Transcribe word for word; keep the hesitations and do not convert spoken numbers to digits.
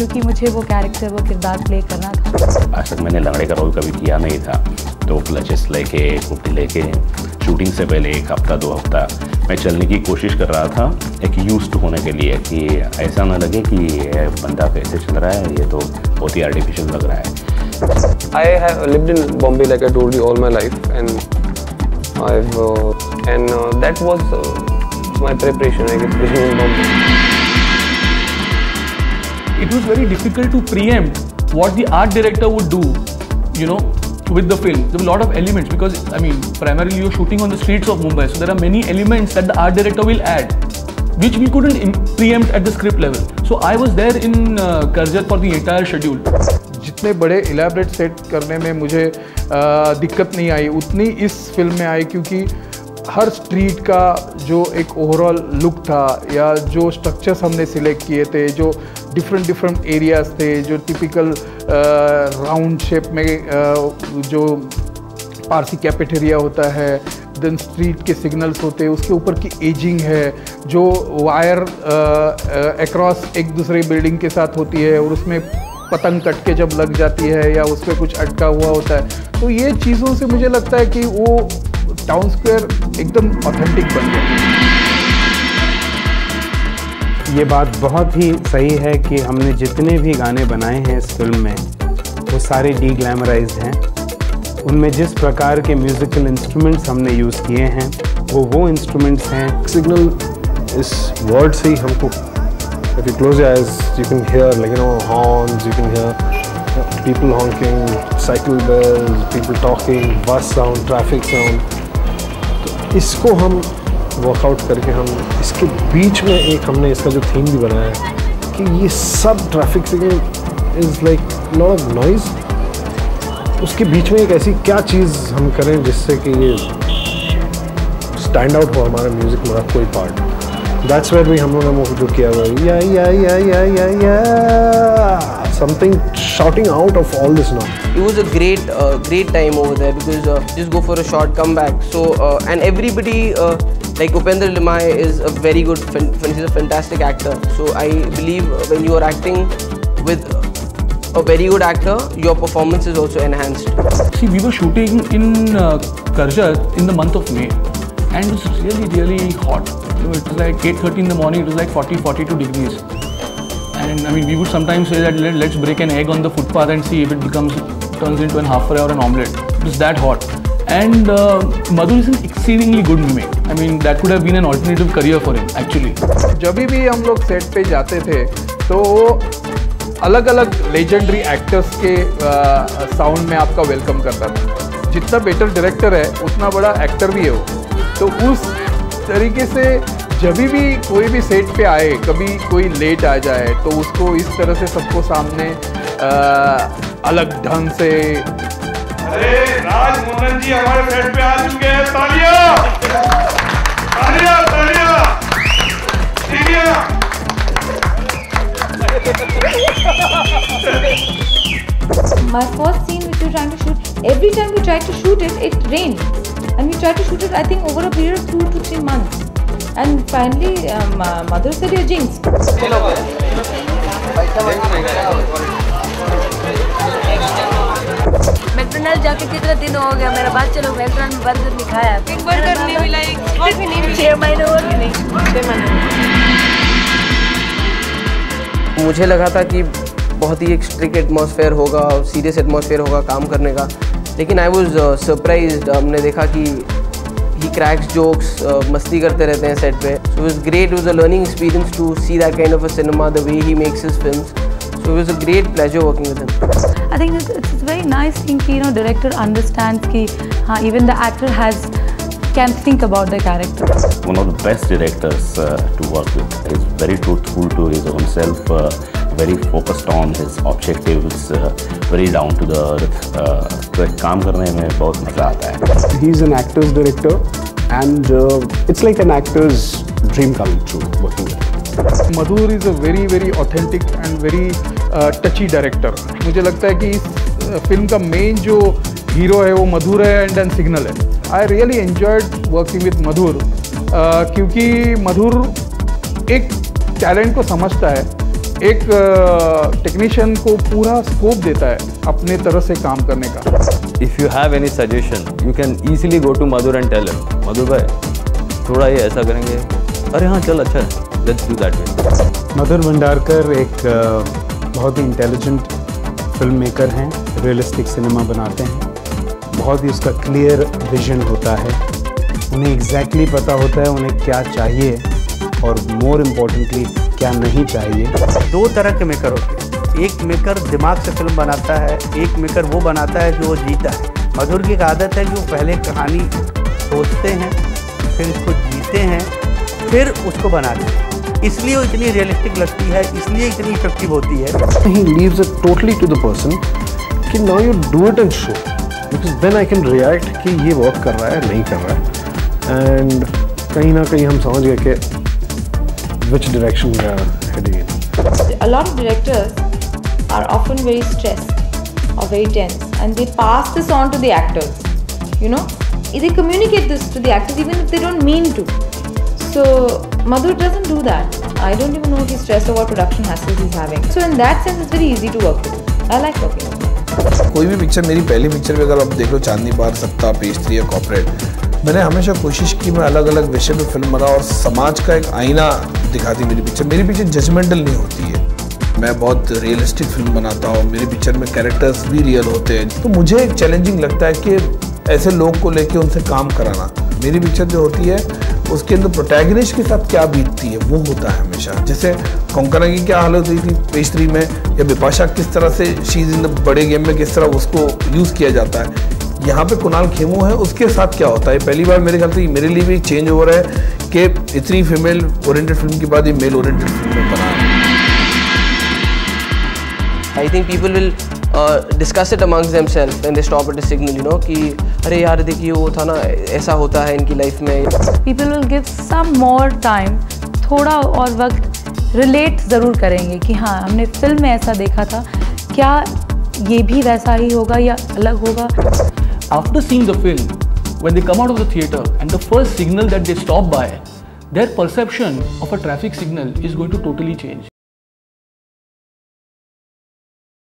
क्योंकि मुझे वो कैरेक्टर वो किरदार प्ले करना था। आज तक मैंने लंगड़े का रोल कभी किया नहीं था, तो क्लचेस लेके कुप्टी लेके शूटिंग से पहले एक हफ्ता दो हफ्ता मैं चलने की कोशिश कर रहा था एक यूज्ड होने के लिए कि ऐसा ना लगे कि ये बंदा कैसे चल रहा है, ये तो बहुत ही आर्टिफिशियल लग रहा है। I have lived in Bombay like I told you all my life and I've uh, and uh, that was uh, my preparation I guess living in Bombay. It was very difficult to preempt what the art director would do, you know, with the film. There were a lot of elements because I mean primarily you're shooting on the streets of Mumbai, so there are many elements that the art director will add which we couldn't preempt at the script level. So I was there in uh, Karjat for the entire schedule. जितने बड़े elaborate set करने में मुझे दिक्कत नहीं आई उतनी इस film में आई, क्योंकि हर स्ट्रीट का जो एक ओवरऑल लुक था या जो स्ट्रक्चर्स हमने सिलेक्ट किए थे, जो डिफरेंट डिफरेंट एरियाज थे, जो टिपिकल राउंड शेप में आ, जो पारसी कैफेटेरिया होता है, देन स्ट्रीट के सिग्नल्स होते हैं, उसके ऊपर की एजिंग है जो वायर अक्रॉस एक दूसरे बिल्डिंग के साथ होती है और उसमें पतंग कट के जब लग जाती है या उस पर कुछ अटका हुआ होता है, तो ये चीज़ों से मुझे लगता है कि वो टाउन स्क्वायर एकदम ऑथेंटिक बन गया। ये बात बहुत ही सही है कि हमने जितने भी गाने बनाए हैं इस फिल्म में वो सारे डी ग्लैमराइज हैं। उनमें जिस प्रकार के म्यूज़िकल इंस्ट्रूमेंट्स हमने यूज़ किए हैं वो वो इंस्ट्रूमेंट्स हैं। सिग्नल इस वर्ड से ही हमको If you close your eyes, you can hear like you know horns, you can hear people honking, cycle bells, people talking, bus sound, traffic sound. तो इसको हम वर्कआउट करके हम इसके बीच में एक हमने इसका जो थीम भी बनाया है कि ये सब traffic signal is like lot of noise, उसके बीच में एक ऐसी क्या चीज़ हम करें जिससे कि ये स्टैंड आउट हो हमारा म्यूज़िक में कोई पार्ट। That's where we हम लोगों ने वो जो किया हुआ है या या या या या या something shouting out of all this now. It was a great uh, great time over there because uh, just go for a short comeback. So uh, and everybody uh, like Upendra Limaye is a very good, he's a fantastic actor. So I believe when you are acting with a very good actor, your performance is also enhanced. See, we were shooting in uh, Karjat in the month of May, and it was really really hot. It was like eight thirty in the morning, it was like forty, forty-two degrees. And I mean, we would sometimes say that let, let's break an egg on the footpath and see if it becomes, turns into an half fry or an omelette. It was that hot. And uh, Madhu is an exceedingly good mimic. I mean, that could have been an alternative career for him, actually. जब भी हम लोग set पे जाते थे, तो अलग-अलग legendary actors के sound में आपका welcome करता था। जितना better director है, उतना बड़ा actor भी है वो। तो उस तरीके से जब भी कोई भी सेट पे आए, कभी कोई लेट आ जाए, तो उसको इस तरह से सबको सामने आ, अलग ढंग से। अरे राज मुखर्जी हमारे सेट पे आ चुके हैं, तालिया तालिया तालिया तालिया। My first scene which we were trying to shoot, every time we tried to shoot it, it rained. And we tried to shoot it, I think, over a period of two to three months. And finally, um, Madhu said, "You're jinxed." McDonald's जाके कितना दिन हो गया मेरा, बात चलो McDonald's में burger नहीं खाया। एक बर्गर नहीं मिला, एक और भी नहीं मिला। छह महीने और भी नहीं। मुझे लगा था कि बहुत ही एक स्ट्रिक्ट एटमॉस्फेयर होगा, सीरियस एटमॉस्फेयर होगा काम करने का, लेकिन आई वॉज सरप्राइज। हमने देखा कि ही क्रैक्स जोक्स, मस्ती करते रहते हैं सेट पे। So it great, was a learning experience to see that kind of a cinema, the way he makes his films. So it was a great pleasure working with him. I think it's very nice thing कि you know director understands कि हाँ even the actor has can think about the character. One of the best directors to work with, is very truthful to his own self, very focused on his objectives, uh, very down to the earth. तो एक काम करने में बहुत मजा आता है। He is an actor's director and uh, it's like an actor's dream come true working with him. Madhur is a very very authentic and very uh, touchy director. मुझे लगता है कि इस फिल्म का main जो hero है वो मधुर है and then signal है। I really enjoyed working with Madhur uh, क्योंकि मधुर एक talent को समझता है एक टेक्नीशियन को पूरा स्कोप देता है अपने तरह से काम करने का. If you have any suggestion you can easily go to Madhur and tell him, Madhur भाई थोड़ा ये ऐसा करेंगे, अरे हाँ चल अच्छा है, let's do that way. Madhur Bhandarkar एक बहुत ही इंटेलिजेंट फिल्म मेकर हैं, रियलिस्टिक सिनेमा बनाते हैं, बहुत ही उसका क्लियर विजन होता है, उन्हें एग्जैक्टली पता होता है उन्हें क्या चाहिए और मोर इम्पोर्टेंटली क्या नहीं चाहिए. दो तरह के मेकर होते हैं, एक मेकर दिमाग से फिल्म बनाता है, एक मेकर वो बनाता है जो वो जीता है. मधुर की एक आदत है कि वो पहले कहानी सोचते हैं, फिर उसको जीते हैं, फिर उसको बनाते हैं, इसलिए वो इतनी रियलिस्टिक लगती है, इसलिए इतनी इफेक्टिव होती है. He leaves it totally to the person कि now you do it and show, because then I can react कि ये वर्क कर रहा है नहीं कर रहा है, and कहीं ना कहीं हम समझ गए कि which direction we are heading in. A lot of directors are often very stressed or very tense, and they pass this on to the actors. You know, they communicate this to the actors even if they don't mean to. So Madhur doesn't do that. I don't even know what he's stressed or what production hassles he's having. So in that sense, it's very easy to work with. I like working with him. कोई भी picture, मेरी पहली picture में अगर आप देखो चांदनी बार, सक्ता, pastry या कॉर्पोरेट, मैंने हमेशा कोशिश की मैं अलग अलग विषय में फिल्म बनाऊँ और समाज का एक आईना दिखाती मेरी पिक्चर. मेरी पिक्चर जजमेंटल नहीं होती है, मैं बहुत रियलिस्टिक फिल्म बनाता हूँ, मेरी पिक्चर में कैरेक्टर्स भी रियल होते हैं. तो मुझे एक चैलेंजिंग लगता है कि ऐसे लोग को लेके उनसे काम कराना. मेरी पिक्चर जो होती है उसके अंदर प्रोटैगनिस्ट के साथ क्या बीतती है वो होता है हमेशा. जैसे कोंकोना की क्या हालत हुई थी पेस्ट्री में, या विपाशा किस तरह से शीज इन द बड़े गेम में किस तरह उसको यूज़ किया जाता है. यहाँ पे कुणाल खेमू है, उसके साथ क्या होता है. पहली बार मेरे ख्याल से मेरे लिए भी चेंज हो रहा है कि इतनी फीमेल ओरिएंटेड फिल्म के बाद ये मेल ओरिएंटेड फिल्म बना. I think people will discuss it amongst themselves and they stop at a signal, you know, कि अरे यार देखिए वो था ना, ऐसा होता है इनकी लाइफ में. People will give some more time, थोड़ा और वक्त रिलेट ज़रूर करेंगे कि हाँ हमने फिल्म में ऐसा देखा था, क्या ये भी वैसा ही होगा या अलग होगा. After seeing the film when they come out of the theatre and the first signal that they stop by, their perception of a traffic signal is going to totally change.